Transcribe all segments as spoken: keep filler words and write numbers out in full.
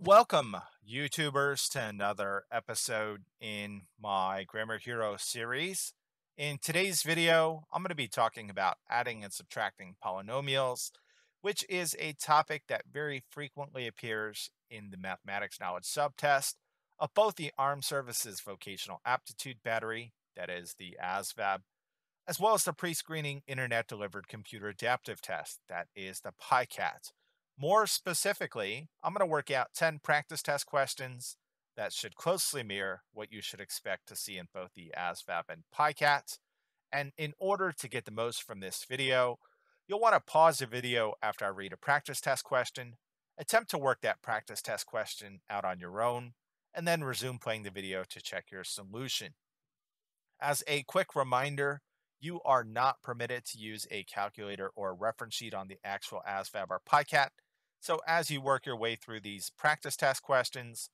Welcome, YouTubers, to another episode in my Grammar Hero series. In today's video, I'm going to be talking about adding and subtracting polynomials, which is a topic that very frequently appears in the Mathematics Knowledge subtest of both the Armed Services Vocational Aptitude Battery, that is the A S VAB, as well as the Pre-screening internet-delivered Computer Adaptive Test, that is the P I CAT. More specifically, I'm going to work out ten practice test questions that should closely mirror what you should expect to see in both the A S VAB and P I CAT. And in order to get the most from this video, you'll want to pause the video after I read a practice test question, attempt to work that practice test question out on your own, and then resume playing the video to check your solution. As a quick reminder, you are not permitted to use a calculator or a reference sheet on the actual A S VAB or P I CAT. So as you work your way through these practice test questions,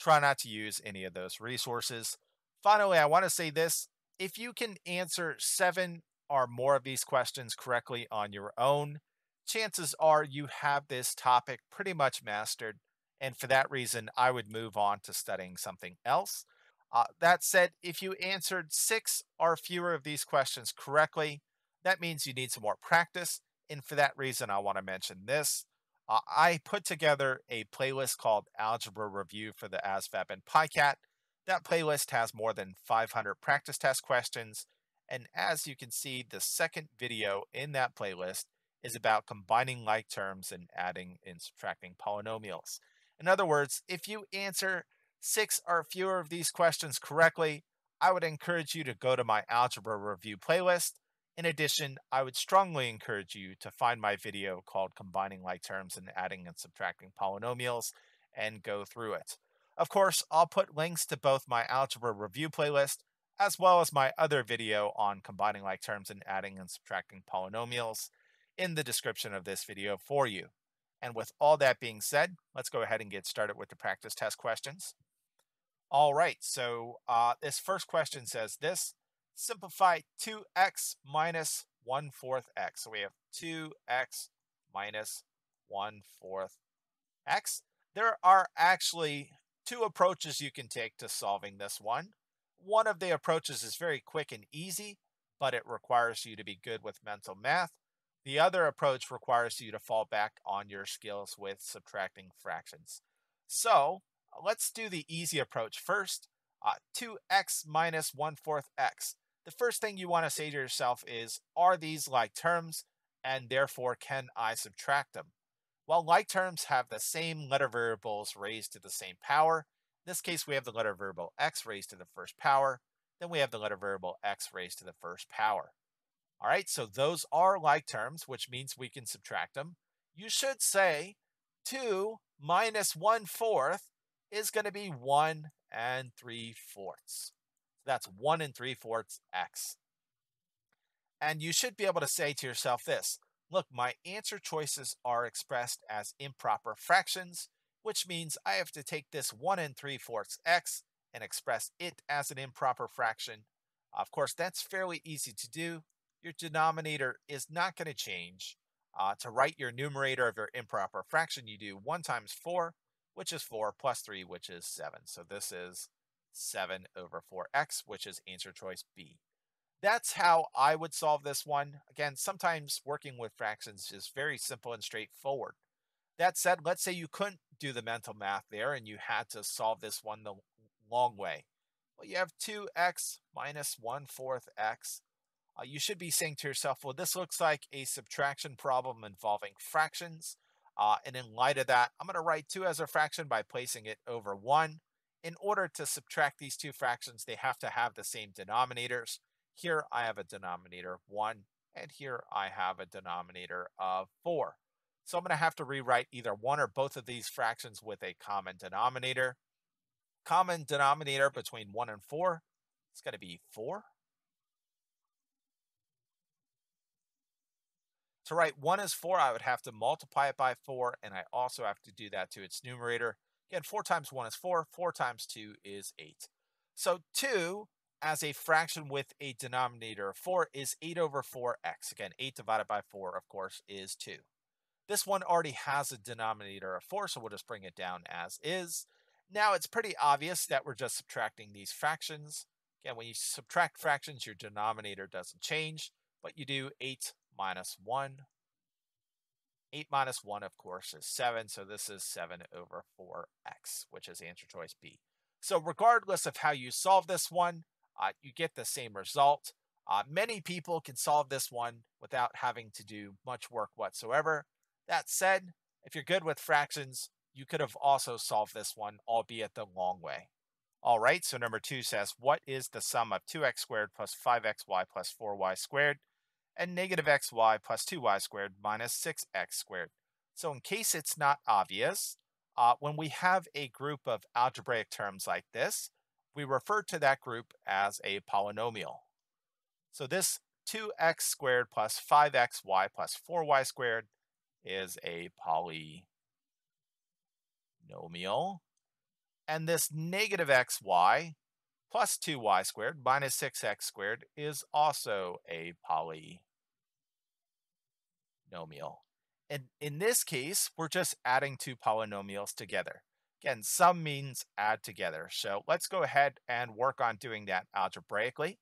try not to use any of those resources. Finally, I want to say this. If you can answer seven or more of these questions correctly on your own, chances are you have this topic pretty much mastered. And for that reason, I would move on to studying something else. Uh, that said, if you answered six or fewer of these questions correctly, that means you need some more practice. And for that reason, I want to mention this. Uh, I put together a playlist called Algebra Review for the A S VAB and P I CAT. That playlist has more than five hundred practice test questions. And as you can see, the second video in that playlist is about combining like terms and adding and subtracting polynomials. In other words, if you answer six or fewer of these questions correctly, I would encourage you to go to my Algebra Review playlist. In addition, I would strongly encourage you to find my video called Combining Like Terms and Adding and Subtracting Polynomials and go through it. Of course, I'll put links to both my Algebra Review playlist as well as my other video on combining like terms and adding and subtracting polynomials in the description of this video for you. And with all that being said, let's go ahead and get started with the practice test questions. All right, so uh, this first question says this. Simplify two x minus one fourth x. So we have two x minus one fourth x. There are actually two approaches you can take to solving this one. One of the approaches is very quick and easy, but it requires you to be good with mental math. The other approach requires you to fall back on your skills with subtracting fractions. So let's do the easy approach first, uh, two x minus one fourth x. The first thing you want to say to yourself is, are these like terms, and therefore can I subtract them? Well, like terms have the same letter variables raised to the same power. In this case, we have the letter variable x raised to the first power. Then we have the letter variable x raised to the first power. All right, so those are like terms, which means we can subtract them. You should say two minus one fourth is going to be one and three fourths. That's one and three fourths x. And you should be able to say to yourself this, look, my answer choices are expressed as improper fractions, which means I have to take this one and three fourths x and express it as an improper fraction. Of course, that's fairly easy to do. Your denominator is not going to change. Uh, to write your numerator of your improper fraction, you do one times four, which is four, plus three, which is seven. So this is seven over four x, which is answer choice B. That's how I would solve this one. Again, sometimes working with fractions is very simple and straightforward. That said, let's say you couldn't do the mental math there and you had to solve this one the long way. Well, you have two x minus one fourth x. Uh, you should be saying to yourself, well, this looks like a subtraction problem involving fractions. Uh, and in light of that, I'm going to write two as a fraction by placing it over one. In order to subtract these two fractions, they have to have the same denominators. Here I have a denominator of one, and here I have a denominator of four. So I'm going to have to rewrite either one or both of these fractions with a common denominator. Common denominator between one and four is going to be four. To write one as four, I would have to multiply it by four, and I also have to do that to its numerator. Again, four times one is four, four times two is eight. So two as a fraction with a denominator of four is eight over four x. Again, eight divided by four, of course, is two. This one already has a denominator of four, so we'll just bring it down as is. Now, it's pretty obvious that we're just subtracting these fractions. Again, when you subtract fractions, your denominator doesn't change, but you do eight minus one. eight minus one, of course, is seven, so this is seven over four x, which is answer choice B. So regardless of how you solve this one, uh, you get the same result. Uh, many people can solve this one without having to do much work whatsoever. That said, if you're good with fractions, you could have also solved this one, albeit the long way. All right, so number two says, what is the sum of two x squared plus five x y plus four y squared and negative xy plus two y squared minus six x squared? So in case it's not obvious, uh, when we have a group of algebraic terms like this, we refer to that group as a polynomial. So this two x squared plus five x y plus four y squared is a polynomial. And this negative xy plus two y squared minus six x squared is also a polynomial. And in this case, we're just adding two polynomials together. Again, sum means add together. So let's go ahead and work on doing that algebraically.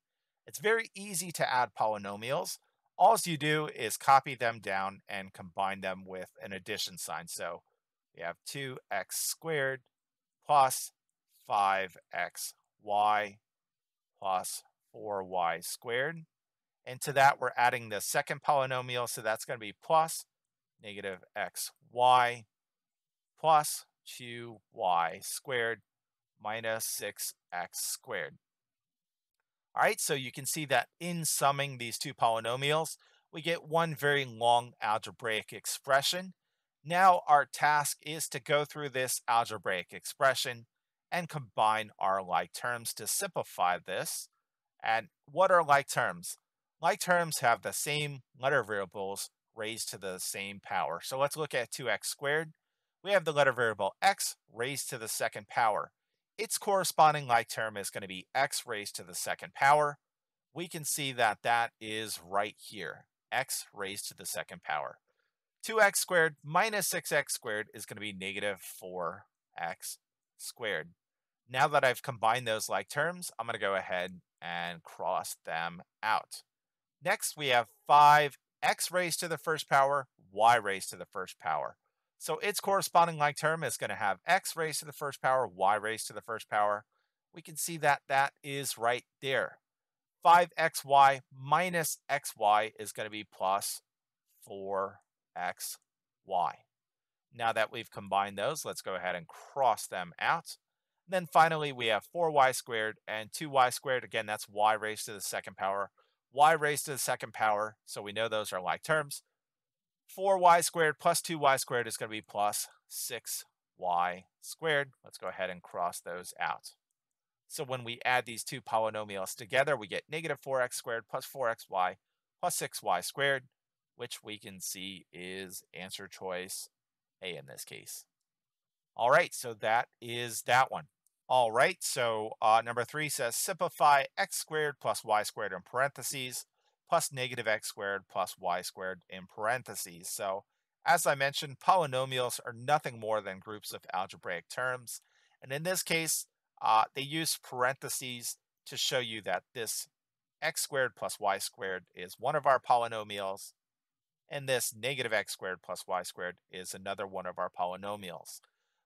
It's very easy to add polynomials. All you do is copy them down and combine them with an addition sign. So we have two x squared. Plus five x y plus four y squared. And to that, we're adding the second polynomial. So that's going to be plus negative xy plus two y squared minus six x squared. All right, so you can see that in summing these two polynomials, we get one very long algebraic expression. Now our task is to go through this algebraic expression and combine our like terms to simplify this. And what are like terms? Like terms have the same letter variables raised to the same power. So let's look at two x squared. We have the letter variable x raised to the second power. Its corresponding like term is going to be x raised to the second power. We can see that that is right here, x raised to the second power. two x squared minus six x squared is going to be negative four x squared. Now that I've combined those like terms, I'm going to go ahead and cross them out. Next, we have five x raised to the first power, y raised to the first power. So its corresponding like term is going to have x raised to the first power, y raised to the first power. We can see that that is right there. five x y minus xy is going to be plus four x y. Now that we've combined those, let's go ahead and cross them out. And then finally, we have four y squared and two y squared. Again, that's y raised to the second power, y raised to the second power. So we know those are like terms. four y squared plus two y squared is going to be plus six y squared. Let's go ahead and cross those out. So when we add these two polynomials together, we get negative four x squared plus four x y plus six y squared. Which we can see is answer choice A in this case. All right, so that is that one. All right, so uh, number three says simplify x squared plus y squared in parentheses plus negative x squared plus y squared in parentheses. So as I mentioned, polynomials are nothing more than groups of algebraic terms. And in this case, uh, they use parentheses to show you that this x squared plus y squared is one of our polynomials. And this negative x squared plus y squared is another one of our polynomials.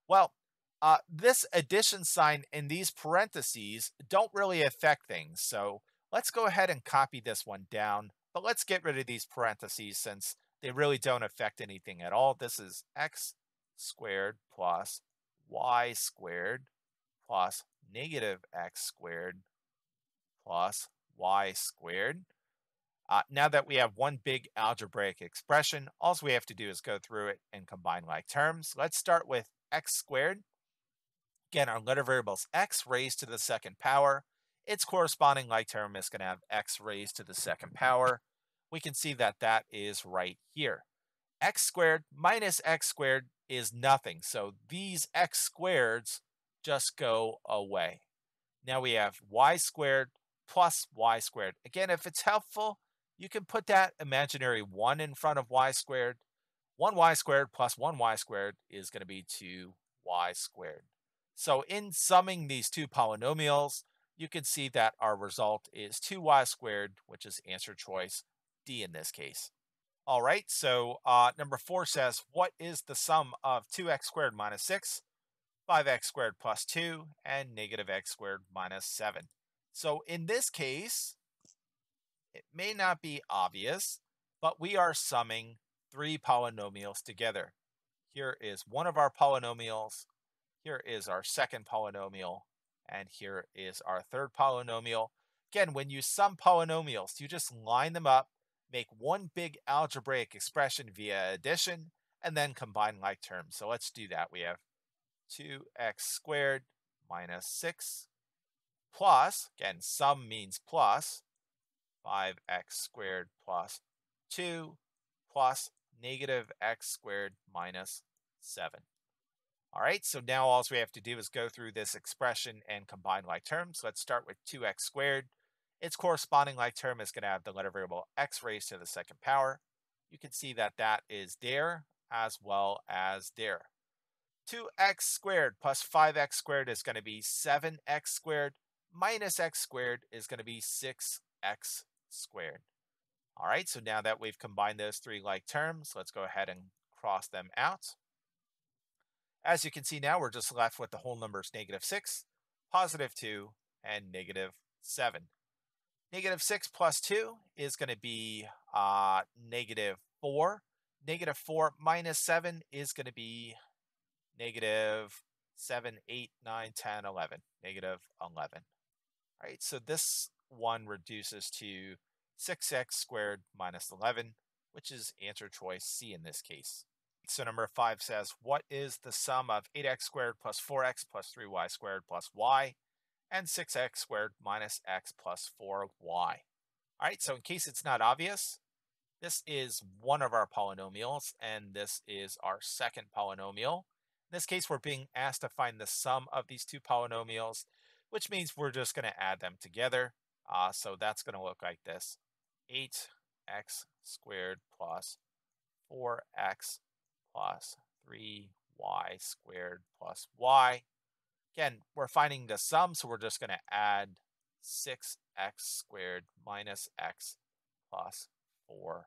Well, uh, this addition sign and these parentheses don't really affect things. So let's go ahead and copy this one down. But let's get rid of these parentheses since they really don't affect anything at all. This is x squared plus y squared plus negative x squared plus y squared. Uh, now that we have one big algebraic expression, all we have to do is go through it and combine like terms. Let's start with x squared. Again, our letter variable is x raised to the second power. Its corresponding like term is going to have x raised to the second power. We can see that that is right here. X squared minus x squared is nothing. So these x squareds just go away. Now we have y squared plus y squared. Again, if it's helpful, you can put that imaginary one in front of y squared. one y squared plus one y squared is going to be two y squared. So in summing these two polynomials, you can see that our result is two y squared, which is answer choice D in this case. All right, so uh, number four says, what is the sum of two x squared minus six, five x squared plus two, and negative x squared minus seven? So in this case, it may not be obvious, but we are summing three polynomials together. Here is one of our polynomials, here is our second polynomial, and here is our third polynomial. Again, when you sum polynomials, you just line them up, make one big algebraic expression via addition, and then combine like terms. So let's do that. We have two x squared minus six plus, again, sum means plus, five x squared plus two plus negative x squared minus seven. All right, so now all we have to do is go through this expression and combine like terms. Let's start with two x squared. Its corresponding like term is going to have the letter variable x raised to the second power. You can see that that is there as well as there. two x squared plus five x squared is going to be seven x squared, minus x squared is going to be six x squared. All right, so now that we've combined those three like terms, let's go ahead and cross them out. As you can see now, we're just left with the whole numbers negative six, positive two, and negative seven. Negative six plus two is going to be uh, negative four. Negative four minus seven is going to be negative seven, eight, nine, ten, eleven. Negative eleven. All right, so this one reduces to six x squared minus eleven, which is answer choice C in this case. So number five says, what is the sum of eight x squared plus four x plus three y squared plus y, and six x squared minus x plus four y? All right, so in case it's not obvious, this is one of our polynomials, and this is our second polynomial. In this case, we're being asked to find the sum of these two polynomials, which means we're just going to add them together. Uh, so that's going to look like this. eight x squared plus four x plus three y squared plus y. Again, we're finding the sum, so we're just going to add six x squared minus x plus four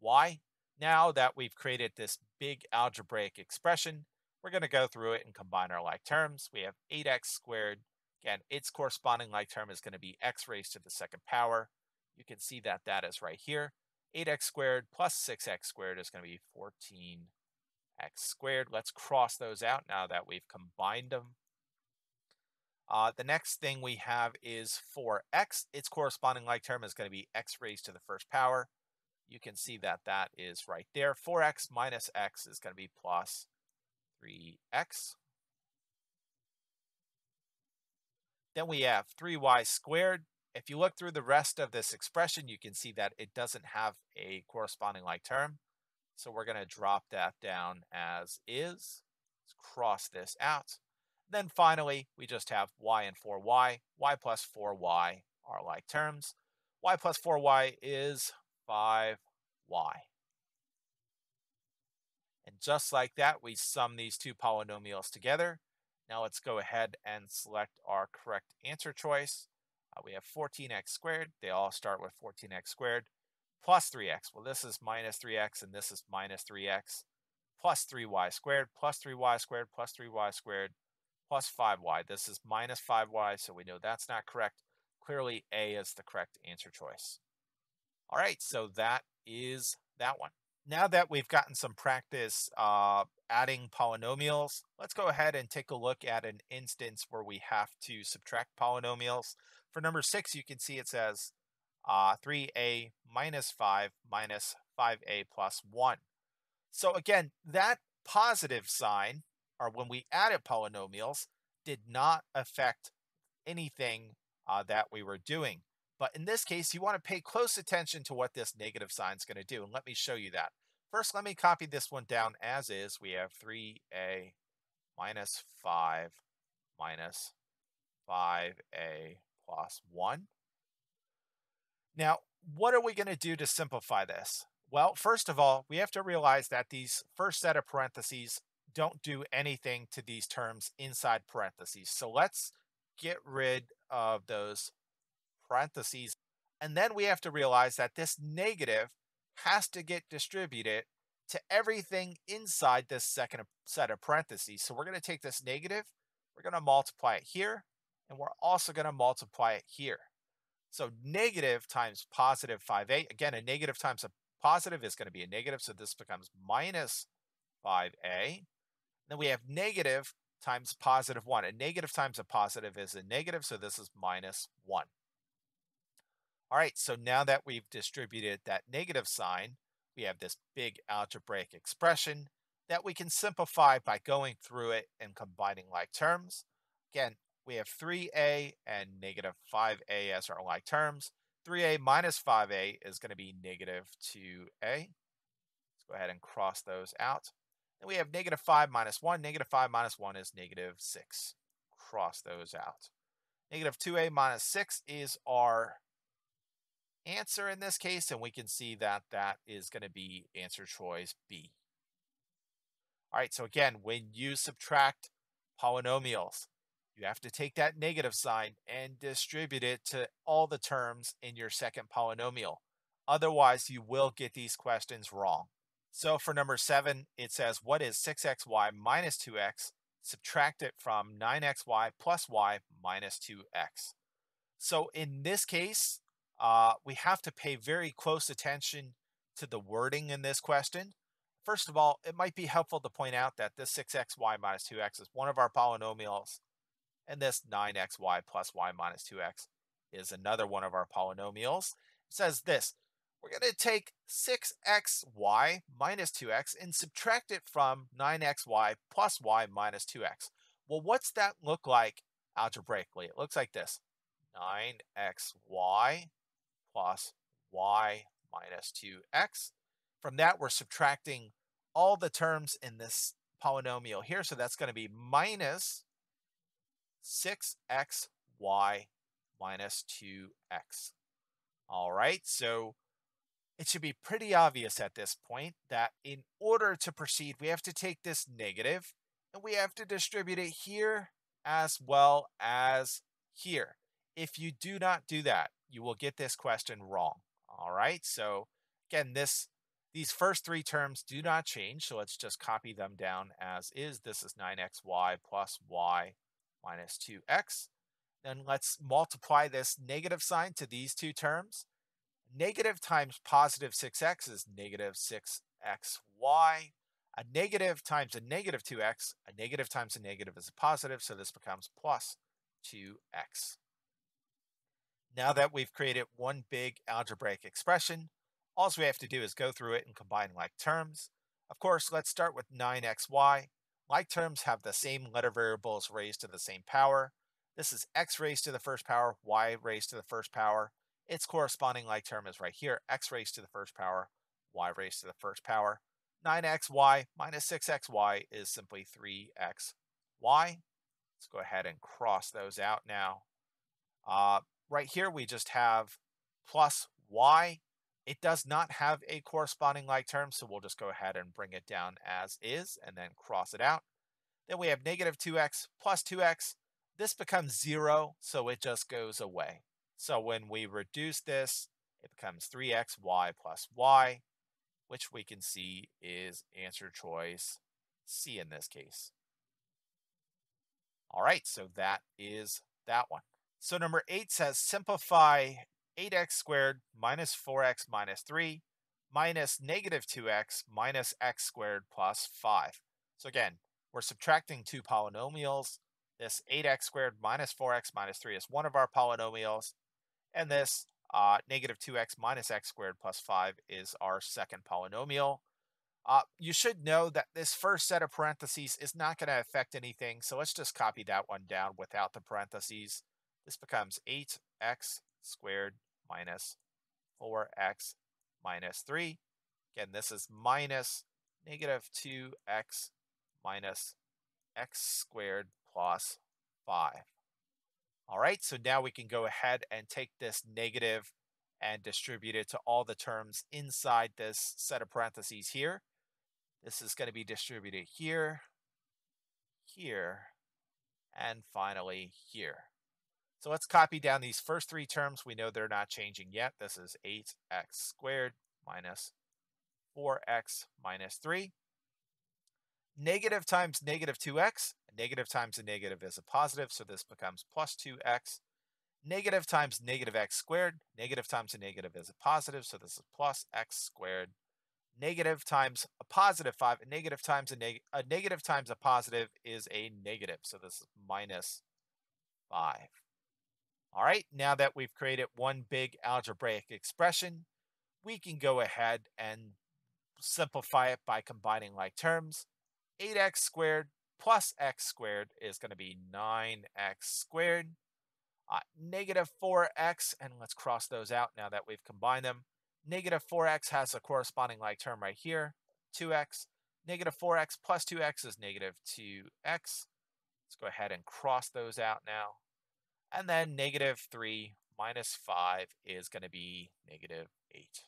y. Now that we've created this big algebraic expression, we're going to go through it and combine our like terms. We have eight x squared. Again, its corresponding like term is going to be x raised to the second power. You can see that that is right here. eight x squared plus six x squared is going to be fourteen x squared. Let's cross those out now that we've combined them. Uh, the next thing we have is four x. Its corresponding like term is going to be x raised to the first power. You can see that that is right there. four x minus x is going to be plus three x. Then we have three y squared. If you look through the rest of this expression, you can see that it doesn't have a corresponding like term. So we're going to drop that down as is. Let's cross this out. Then finally, we just have y and four y. y plus four y are like terms. y plus four y is five y. And just like that, we sum these two polynomials together. Now let's go ahead and select our correct answer choice. Uh, we have fourteen x squared. They all start with fourteen x squared plus three x. Well, this is minus three x and this is minus three x plus three y squared plus three y squared plus three y squared plus five y. This is minus five y, so we know that's not correct. Clearly, A is the correct answer choice. All right, so that is that one. Now that we've gotten some practice uh, adding polynomials, let's go ahead and take a look at an instance where we have to subtract polynomials. For number six, you can see it says uh, three a minus five minus five a plus one. So again, that positive sign, or when we added polynomials, did not affect anything uh, that we were doing. But in this case, you want to pay close attention to what this negative sign is going to do. And let me show you that. First, let me copy this one down as is. We have three a minus five minus five a plus one. Now, what are we going to do to simplify this? Well, first of all, we have to realize that these first set of parentheses don't do anything to these terms inside parentheses. So let's get rid of those parentheses. And then we have to realize that this negative has to get distributed to everything inside this second set of parentheses. So we're going to take this negative, we're going to multiply it here, and we're also going to multiply it here. So negative times positive five a, again, a negative times a positive is going to be a negative, so this becomes minus five a. Then we have negative times positive one. A negative times a positive is a negative, so this is minus one. All right, so now that we've distributed that negative sign, we have this big algebraic expression that we can simplify by going through it and combining like terms. Again, we have three a and negative five a as our like terms. three a minus five a is going to be negative two a. Let's go ahead and cross those out. And we have negative five minus one. Negative five minus one is negative six. Cross those out. Negative two a minus six is our answer in this case, and we can see that that is going to be answer choice B. All right, so again, when you subtract polynomials, you have to take that negative sign and distribute it to all the terms in your second polynomial. Otherwise, you will get these questions wrong. So for number seven, it says, what is six x y minus two x? Subtract it from nine x y plus y minus two x. So in this case, Uh, we have to pay very close attention to the wording in this question. First of all, it might be helpful to point out that this six x y minus two x is one of our polynomials, and this nine x y plus y minus two x is another one of our polynomials. It says this, we're going to take six x y minus two x and subtract it from nine x y plus y minus two x. Well, what's that look like algebraically? It looks like this, nine x y plus y minus two x. From that, we're subtracting all the terms in this polynomial here. So that's going to be minus six x y minus two x. All right, so it should be pretty obvious at this point that in order to proceed, we have to take this negative and we have to distribute it here as well as here. If you do not do that, you will get this question wrong. All right, so again, this, these first three terms do not change, so let's just copy them down as is. This is nine x y plus y minus two x. Then let's multiply this negative sign to these two terms. Negative times positive six x is negative six x y. A negative times a negative two x, a negative times a negative is a positive, so this becomes plus two x. Now that we've created one big algebraic expression, all we have to do is go through it and combine like terms. Of course, let's start with nine x y. Like terms have the same letter variables raised to the same power. This is x raised to the first power, y raised to the first power. Its corresponding like term is right here, x raised to the first power, y raised to the first power. nine x y minus six x y is simply three x y. Let's go ahead and cross those out now. Uh, Right here, we just have plus y. It does not have a corresponding like term, so we'll just go ahead and bring it down as is and then cross it out. Then we have negative two x plus two x. This becomes zero, so it just goes away. So when we reduce this, it becomes three x y plus y, which we can see is answer choice C in this case. All right, so that is that one. So number eight says simplify eight x squared minus four x minus three minus negative two x minus x squared plus five. So again, we're subtracting two polynomials. This eight x squared minus four x minus three is one of our polynomials. And this uh, negative two x minus x squared plus five is our second polynomial. Uh, you should know that this first set of parentheses is not going to affect anything. So let's just copy that one down without the parentheses. This becomes eight x squared minus four x minus three. Again, this is minus negative two x minus x squared plus five. All right, so now we can go ahead and take this negative and distributed to all the terms inside this set of parentheses here. This is going to be distributed here, here, and finally here. So let's copy down these first three terms. We know they're not changing yet. This is eight x squared minus four x minus three. Negative times negative two x. Negative times a negative is a positive, so this becomes plus two x. Negative times negative x squared. Negative times a negative is a positive, so this is plus x squared. Negative times a positive five. Negative times a, neg a negative times a positive is a negative, so this is minus five. All right, now that we've created one big algebraic expression, we can go ahead and simplify it by combining like terms. eight x squared plus x squared is going to be nine x squared. Uh, negative four x, and let's cross those out now that we've combined them. Negative four x has a corresponding like term right here, two x. Negative four x plus two x is negative two x. Let's go ahead and cross those out now. And then negative three minus five is going to be negative eight.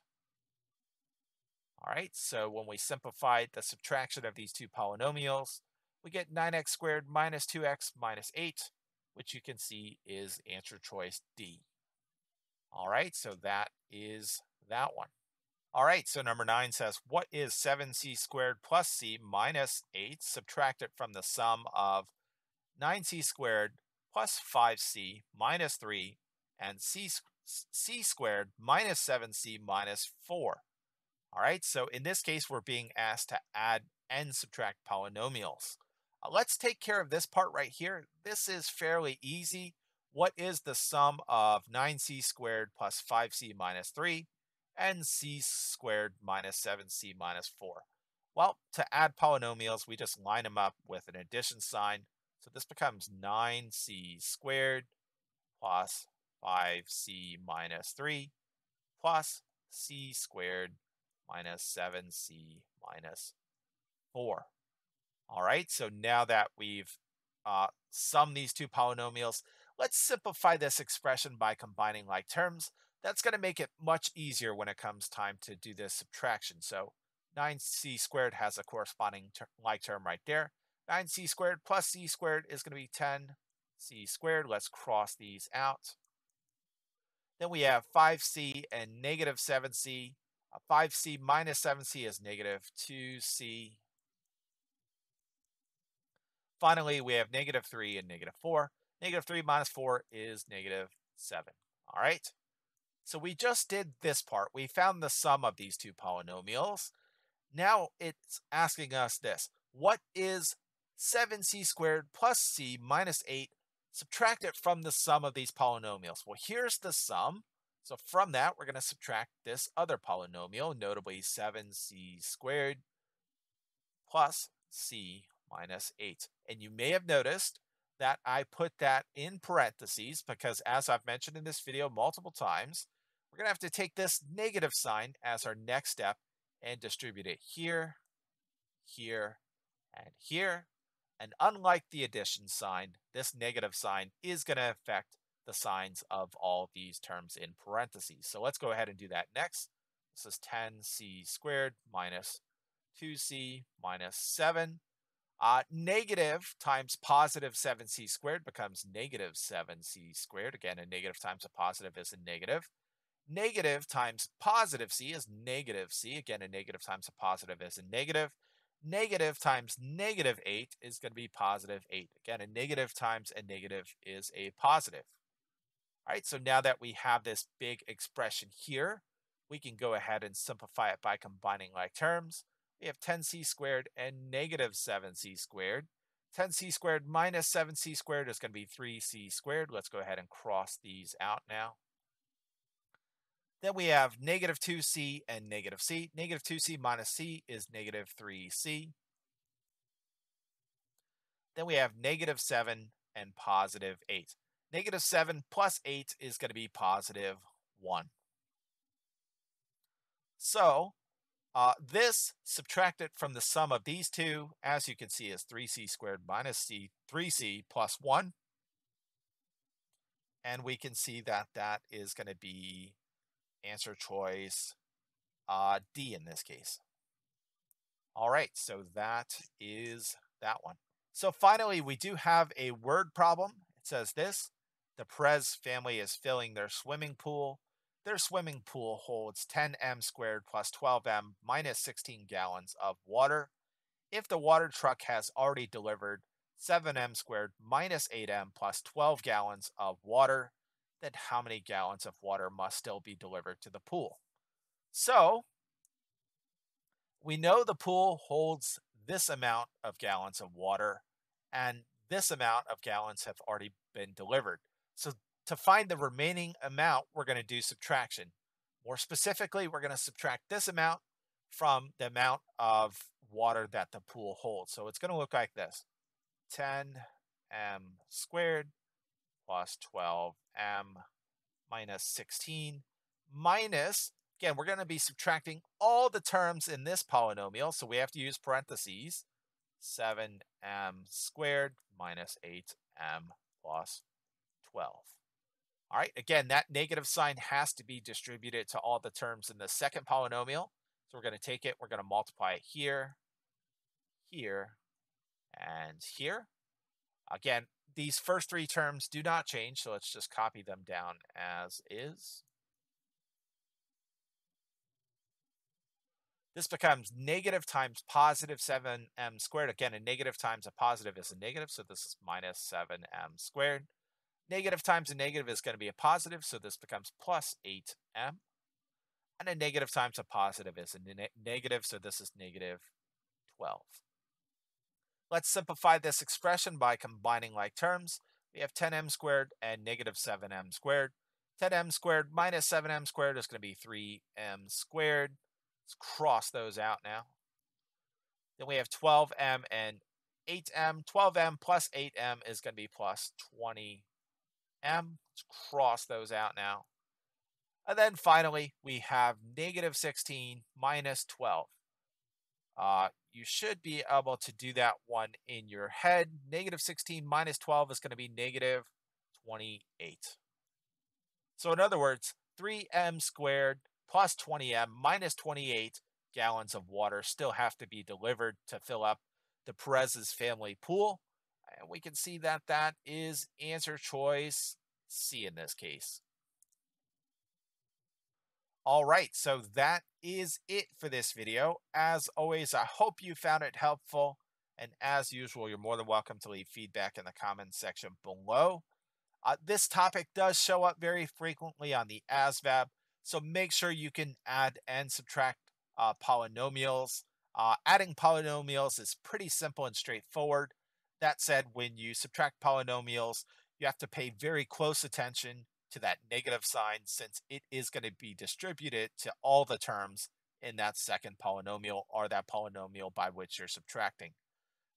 All right, so when we simplified the subtraction of these two polynomials, we get nine x squared minus two x minus eight, which you can see is answer choice D. All right, so that is that one. All right, so number nine says, what is seven c squared plus c minus eight subtracted from the sum of nine c squared plus five c minus three and c, c squared minus seven c minus four? All right, so in this case, we're being asked to add and subtract polynomials. Uh, let's take care of this part right here. This is fairly easy. What is the sum of nine c squared plus five c minus three and c squared minus seven c minus four? Well, to add polynomials, we just line them up with an addition sign. So this becomes nine c squared plus five c minus three plus c squared minus seven c minus four. All right, so now that we've uh, summed these two polynomials, let's simplify this expression by combining like terms. That's going to make it much easier when it comes time to do this subtraction. So nine c squared has a corresponding ter- like term right there. nine c squared plus c squared is going to be ten c squared. Let's cross these out. Then we have five c and negative seven c. five c minus seven c is negative two c. Finally, we have negative three and negative four. Negative three minus four is negative seven. All right. So we just did this part. We found the sum of these two polynomials. Now it's asking us this. What is seven c squared plus c minus eight subtracted from the sum of these polynomials? Well, here's the sum. So from that, we're going to subtract this other polynomial, notably seven c squared plus c minus eight. And you may have noticed that I put that in parentheses because, as I've mentioned in this video multiple times, we're going to have to take this negative sign as our next step and distribute it here, here, and here. And unlike the addition sign, this negative sign is going to affect the signs of all these terms in parentheses. So let's go ahead and do that next. This is ten c squared minus two c minus seven. Uh, negative times positive seven c squared becomes negative seven c squared. Again, a negative times a positive is a negative. Negative times positive c is negative c. Again, a negative times a positive is a negative. Negative times negative eight is going to be positive eight. Again, a negative times a negative is a positive. All right, so now that we have this big expression here, we can go ahead and simplify it by combining like terms. We have ten c squared and negative seven c squared. ten c squared minus seven c squared is going to be three c squared. Let's go ahead and cross these out now. Then we have negative two c and negative c. Negative two c minus c is negative three c. Then we have negative seven and positive eight. Negative seven plus eight is going to be positive one. So uh, this subtracted from the sum of these two, as you can see, is three c squared minus c, three c plus one. And we can see that that is going to be answer choice uh, D in this case. All right, so that is that one. So finally, we do have a word problem. It says this: the Perez family is filling their swimming pool. Their swimming pool holds ten m squared plus twelve m minus sixteen gallons of water. If the water truck has already delivered seven m squared minus eight m plus twelve gallons of water, then how many gallons of water must still be delivered to the pool? So we know the pool holds this amount of gallons of water, and this amount of gallons have already been delivered. So to find the remaining amount, we're going to do subtraction. More specifically, we're going to subtract this amount from the amount of water that the pool holds. So it's going to look like this: ten m squared plus twelve m minus sixteen minus, again, we're going to be subtracting all the terms in this polynomial, so we have to use parentheses, seven m squared minus eight m plus twelve. All right, again, that negative sign has to be distributed to all the terms in the second polynomial. So we're going to take it, we're going to multiply it here, here, and here. Again, these first three terms do not change, so let's just copy them down as is. This becomes negative times positive seven m squared. Again, a negative times a positive is a negative, so this is minus seven m squared. Negative times a negative is going to be a positive, so this becomes plus eight m. And a negative times a positive is a ne negative, so this is negative twelve. Let's simplify this expression by combining like terms. We have ten m squared and negative seven m squared. ten m squared minus seven m squared is going to be three m squared. Let's cross those out now. Then we have twelve m and eight m. twelve m plus eight m is going to be plus twenty m. Let's cross those out now. And then finally, we have negative sixteen minus twelve. Uh, you should be able to do that one in your head. Negative sixteen minus twelve is going to be negative twenty-eight. So in other words, three m squared plus twenty m minus twenty-eight gallons of water still have to be delivered to fill up the Perez's family pool. And we can see that that is answer choice C in this case. All right, so that is it for this video. As always, I hope you found it helpful. And as usual, you're more than welcome to leave feedback in the comments section below. Uh, this topic does show up very frequently on the A S VAB, so make sure you can add and subtract uh, polynomials. Uh, adding polynomials is pretty simple and straightforward. That said, when you subtract polynomials, you have to pay very close attention to that negative sign, since it is going to be distributed to all the terms in that second polynomial, or that polynomial by which you're subtracting.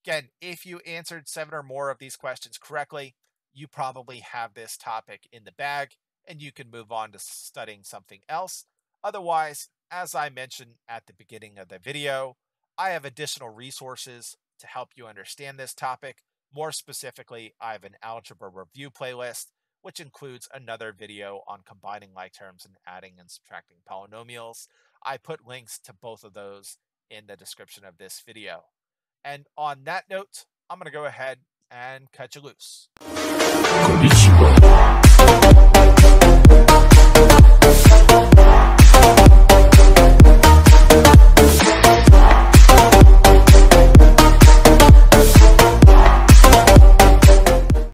Again, if you answered seven or more of these questions correctly, you probably have this topic in the bag and you can move on to studying something else. Otherwise, as I mentioned at the beginning of the video, I have additional resources to help you understand this topic. More specifically, I have an algebra review playlist, which includes another video on combining like terms and adding and subtracting polynomials. I put links to both of those in the description of this video. And on that note, I'm going to go ahead and cut you loose.